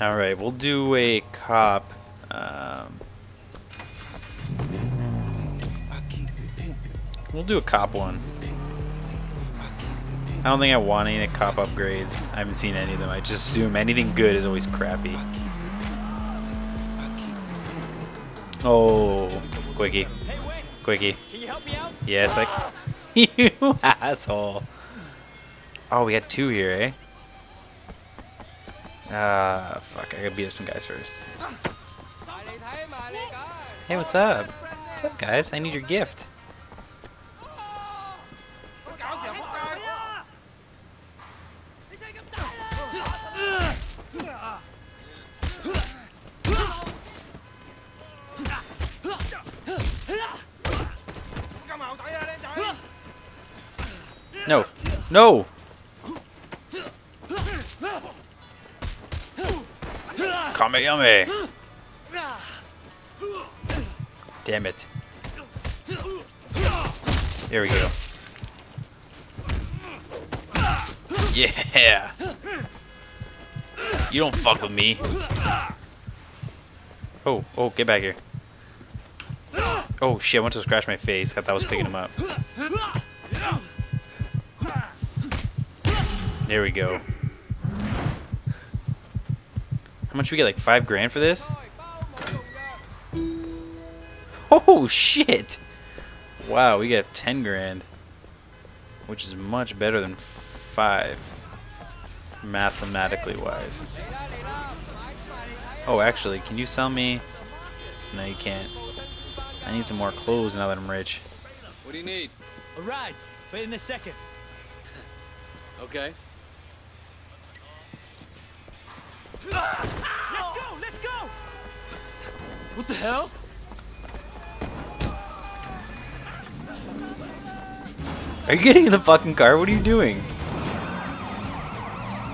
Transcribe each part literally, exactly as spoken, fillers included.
Alright, we'll do a cop. Um, we'll do a cop one. I don't think I want any cop upgrades. I haven't seen any of them. I just assume anything good is always crappy. Oh, quickie. Quickie. Can you help me out? Yes, I... You asshole. Oh, we got two here, eh? Ah, uh, fuck. I gotta beat up some guys first. Hey, what's up? What's up, guys? I need your gift. No. No! Kameyame! Damn it. There we go. Yeah! You don't fuck with me. Oh, oh, get back here. Oh shit, I went to scratch my face. I thought I was picking him up. There we go. How much we get? Like five grand for this? Oh shit! Wow, we got ten grand, which is much better than five, mathematically wise. Oh, actually, can you sell me? No, you can't. I need some more clothes now that I'm rich. What do you need? A ride. Wait in a second. Okay. Let's go! Let's go! What the hell? Are you getting in the fucking car? What are you doing?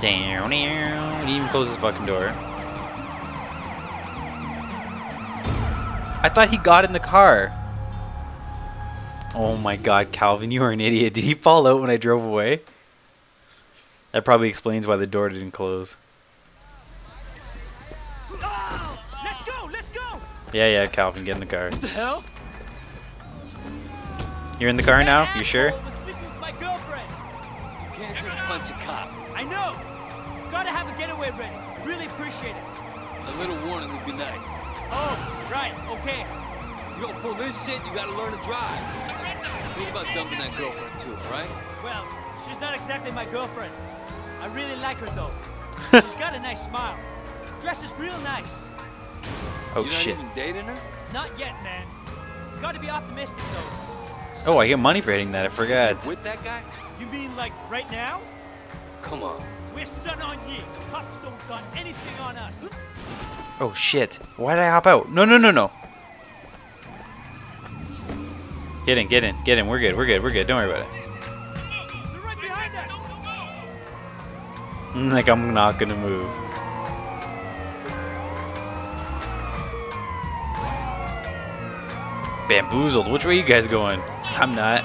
Down, down. He even closed his fucking door. I thought he got in the car. Oh my god, Calvin, you are an idiot. Did he fall out when I drove away? That probably explains why the door didn't close. Yeah, yeah, Calvin, get in the car. What the hell? You're in the car now? You sure? I was sleeping with my girlfriend. You can't just punch a cop. I know. Gotta have a getaway ready. Really appreciate it. A little warning would be nice. Oh, right. Okay. You gonna pull this shit? You gotta learn to drive. Think about dumping that girlfriend too, right? Well, she's not exactly my girlfriend. I really like her though. She's got a nice smile. Dresses real nice. Oh You're shit! Not even dating her? Not yet, man. Gotta be optimistic though. Oh, I get money for hitting that. I forgot. With that guy? You mean like right now? Come on. We're Sun On Yee. Cops don't done anything on us. Oh shit! Why did I hop out? No, no, no, no. Get in, get in, get in. We're good. We're good. We're good. Don't worry about it. They're right behind us. Like I'm not gonna move. Bamboozled. Which way are you guys going? Cause I'm not.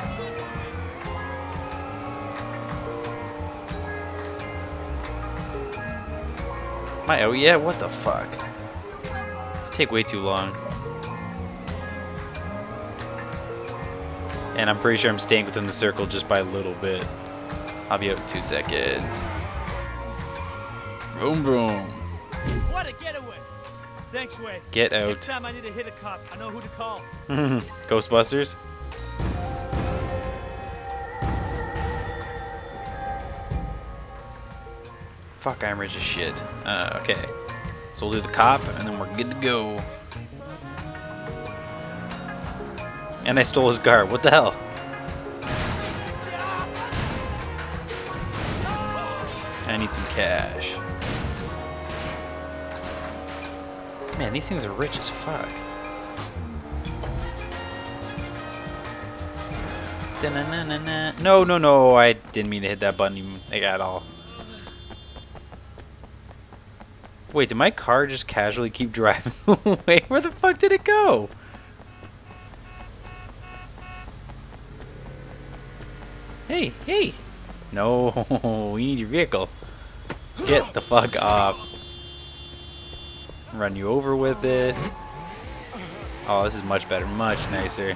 My oh yeah, what the fuck? This take way too long. And I'm pretty sure I'm staying within the circle just by a little bit. I'll be out in two seconds. Vroom vroom. What a getaway. Thanks, Way. Get out. Next time I need to hit a cop, I know who to call. Ghostbusters? Fuck, I'm rich as shit. Uh, okay. So we'll do the cop, and then we're good to go. And I stole his car. What the hell? I need some cash. Man, these things are rich as fuck. No, no, no, I didn't mean to hit that button at all. Wait, did my car just casually keep driving away? Where the fuck did it go? Hey, hey! No, we need your vehicle. Get the fuck up. run you over with it. Oh, this is much better, much nicer.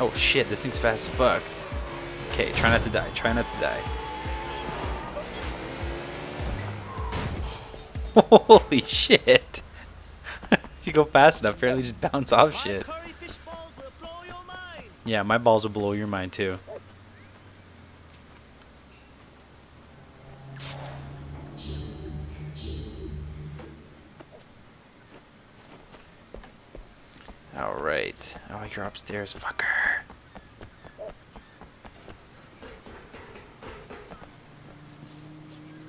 Oh shit, this thing's fast as fuck. Okay, try not to die, try not to die. Holy shit. If you go fast enough, apparently just bounce off shit. Yeah, my balls will blow your mind too. Alright. Oh, you're upstairs, fucker.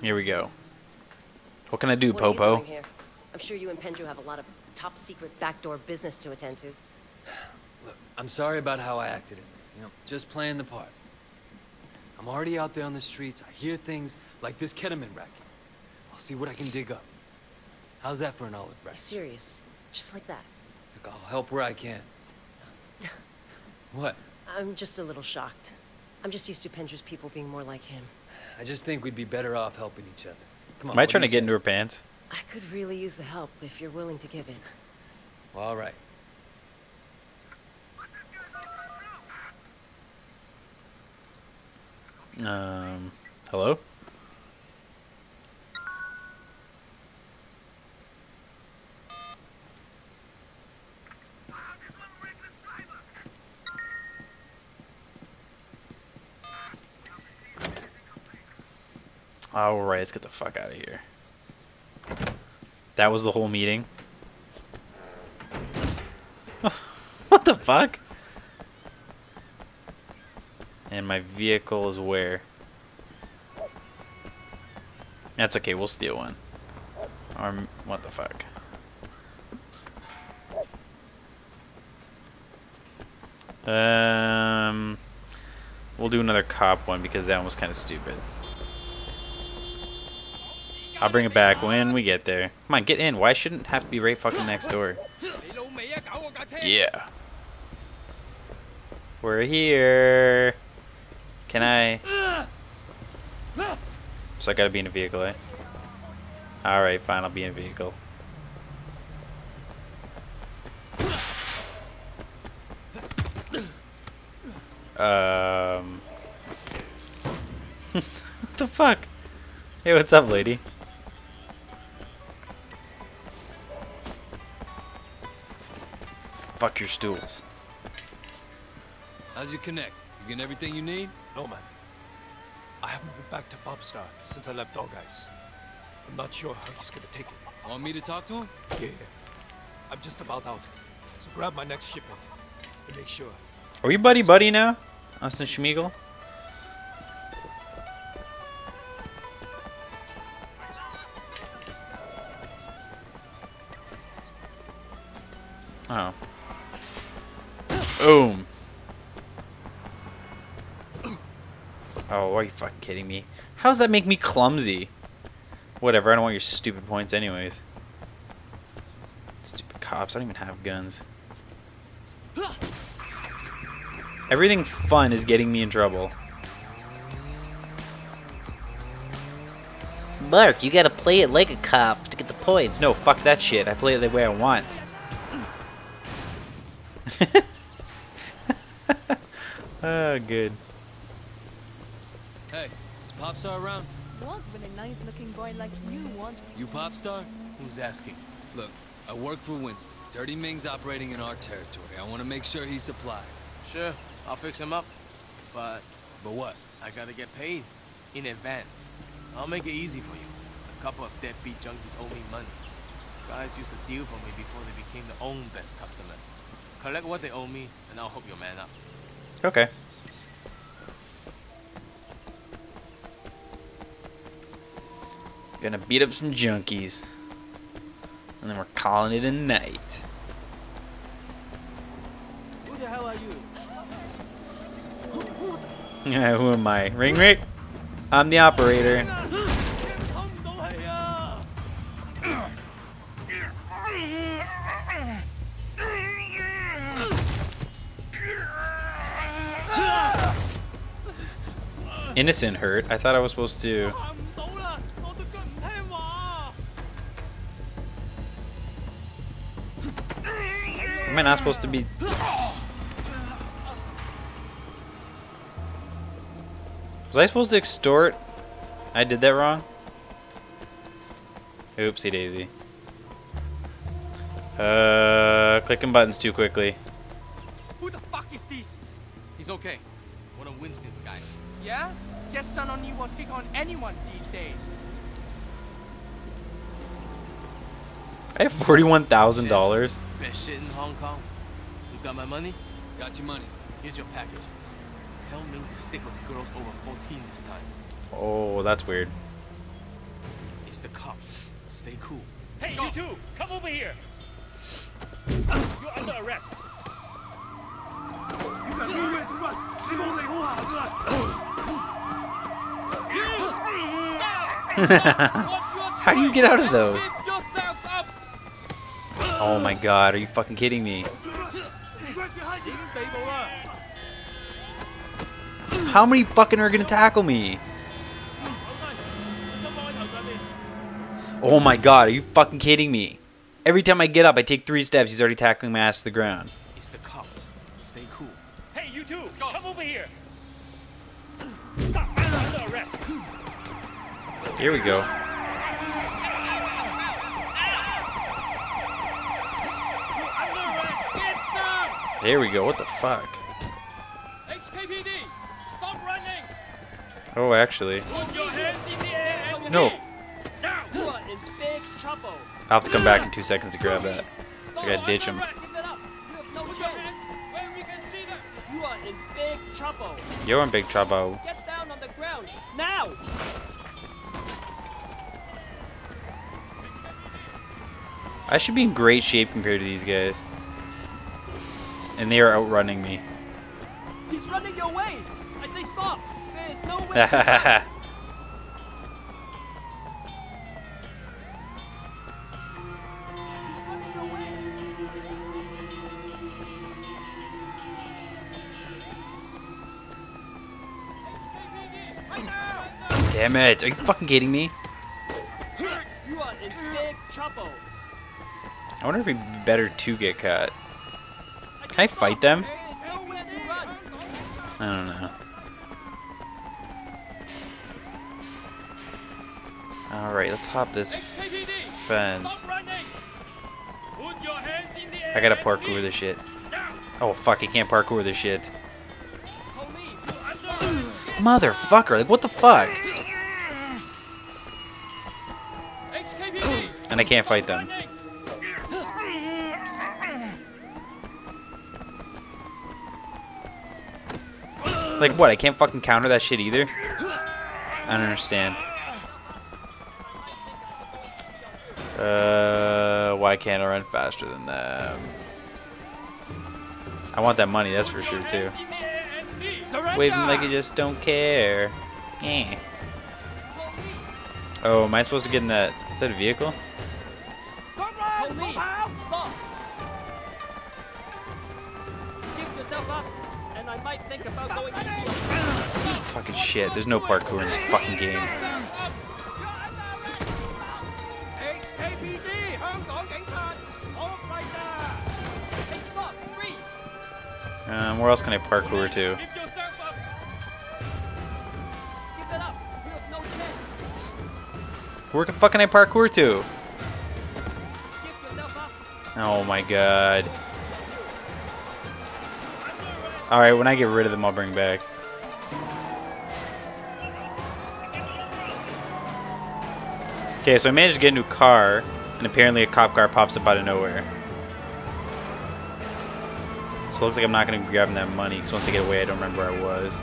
Here we go. What can I do, Popo? I'm sure you and Penju have a lot of top secret backdoor business to attend to. Look, I'm sorry about how I acted. You know, just playing the part. I'm already out there on the streets. I hear things like this ketamine racket. I'll see what I can dig up. How's that for an olive branch? Serious. Just like that. Look, I'll help where I can. What? I'm just a little shocked. I'm just used to Penju's people being more like him. I just think we'd be better off helping each other. Come on, am I trying to get into her pants? I could really use the help if you're willing to give it. Well, all right. Um, hello? All right, let's get the fuck out of here. That was the whole meeting. What the fuck? And my vehicle is where? That's okay, we'll steal one. Or what the fuck? Um, we'll do another cop one because that one was kind of stupid. I'll bring it back when we get there. Come on, get in. Why shouldn't it have to be right fucking next door? Yeah. We're here. Can I? So I gotta be in a vehicle, eh? Alright, fine. I'll be in a vehicle. Um. What the fuck? Hey, what's up, lady? Fuck your stools. How's your connect? You getting everything you need? No, man. I haven't been back to Pop Star since I left Dog Eyes. I'm not sure how he's gonna take it. Want me to talk to him? Yeah. I'm just about out. So grab my next shipment and make sure. Are we buddy buddy now? Austin Schmiegel? Oh. Boom. Oh, are you fucking kidding me? How does that make me clumsy? Whatever, I don't want your stupid points anyways. Stupid cops, I don't even have guns. Everything fun is getting me in trouble. Mark, you gotta play it like a cop to get the points. No, fuck that shit. I play it the way I want. Oh, good. Hey, is Pop Star around? What would a nice-looking boy like you want? You Pop Star? Who's asking? Look, I work for Winston. Dirty Ming's operating in our territory. I want to make sure he's supplied. Sure, I'll fix him up. But... But what? I gotta get paid. In advance. I'll make it easy for you. A couple of deadbeat junkies owe me money. Guys used to deal for me before they became their own best customer. Collect what they owe me, and I'll hook your man up. Okay. Gonna beat up some junkies. And then we're calling it a night. Who the hell are you? Yeah, who am I? Ring Rick? I'm the operator. Innocent hurt. I thought I was supposed to. Am I not supposed to be... Was I supposed to extort? I did that wrong? Oopsie daisy. Uh, clicking buttons too quickly. Who the fuck is this? He's okay. One of Winston's guys. Yeah? Guess Sun On Yee will take on anyone these days. I have forty-one thousand dollars. Best shit in Hong Kong. You got my money? Got your money. Here's your package. Hell knew to stick with girls over fourteen this time. Oh, that's weird. It's the cops. Stay cool. Hey, you two! Come over here! You're under arrest. How do you get out of those? Oh my god, are you fucking kidding me? How many fucking are gonna tackle me? Oh my god, are you fucking kidding me? Every time I get up, I take three steps, he's already tackling my ass to the ground. It's the cops. Stay cool. Hey, you two, come over here. Stop, I'm under arrest. Here we go. There we go, what the fuck? H K P D, stop running. Oh, actually. Put your hands in the air and no. Now you are in big trouble. I'll have to come back in two seconds to grab that. So I gotta ditch him. You are in big trouble. You're in big trouble. Get down on the ground now. I should be in great shape compared to these guys, and they are outrunning me. He's running your way. I say stop. There is no way. Damn it, are you fucking kidding me? You are in big trouble. I wonder if it'd be better to get caught. Can I fight them? I don't know. Alright, let's hop this fence. I gotta parkour this shit. Oh fuck, I can't parkour this shit. Motherfucker, like what the fuck? And I can't fight them. Like what? I can't fucking counter that shit either? I don't understand. Uh, why can't I run faster than them? I want that money, that's for sure too. Waving like you just don't care. Eh. Oh, am I supposed to get in that? Is that a vehicle? Police, stop. Give yourself up, and I might think about going easier. Fucking shit, there's no parkour in this fucking game. Um, where else can I parkour to? Where the fuck can I parkour to? Oh my god. Alright, when I get rid of them, I'll bring back. Okay, so I managed to get into a car, and apparently a cop car pops up out of nowhere. So it looks like I'm not going to be grabbing that money, because once I get away, I don't remember where I was.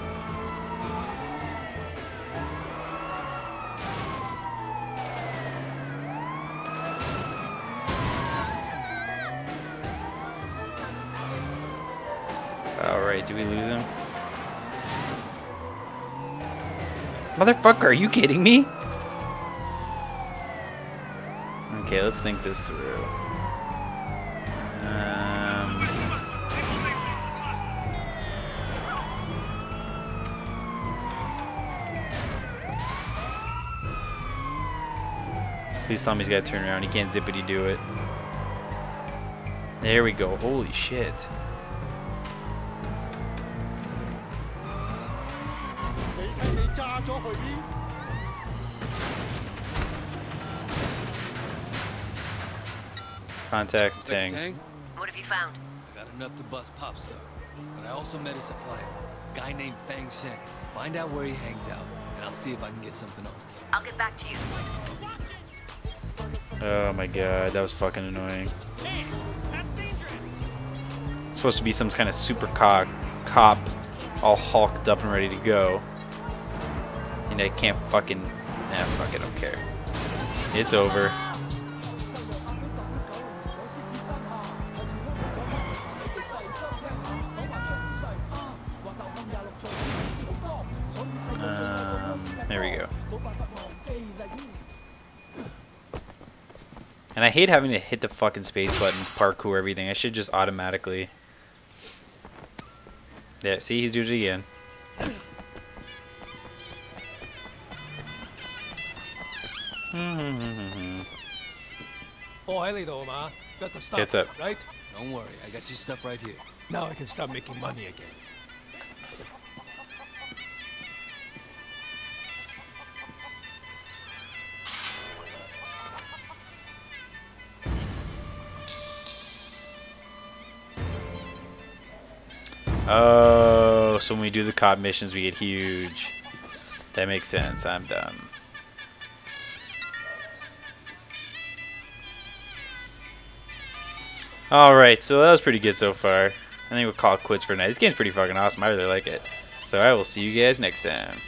Alright, did we lose him? Motherfucker, are you kidding me? Okay, let's think this through. Um, please tell me he's got to turn around. He can't zippity do it. There we go. Holy shit. Contacts Tang. What have you found? I got enough to bust Pop Star, but I also met a supplier, a guy named Fang Sheng. Find out where he hangs out, and I'll see if I can get something on. I'll get back to you. Oh my god, that was fucking annoying. It's supposed to be some kind of super cop, cop, all hulked up and ready to go, and I can't fucking. Nah, fuck it, I don't care. It's over. Um, there we go. And I hate having to hit the fucking space button, parkour everything. I should just automatically. Yeah, see, he's doing it again. Got the stuff. It's up. Right? Don't worry, I got your stuff right here. Now I can start making money again. Oh, so when we do the cop missions, we get huge. That makes sense. I'm done. Alright, so that was pretty good so far. I think we'll call it quits for tonight. This game's pretty fucking awesome. I really like it. So I will see you guys next time.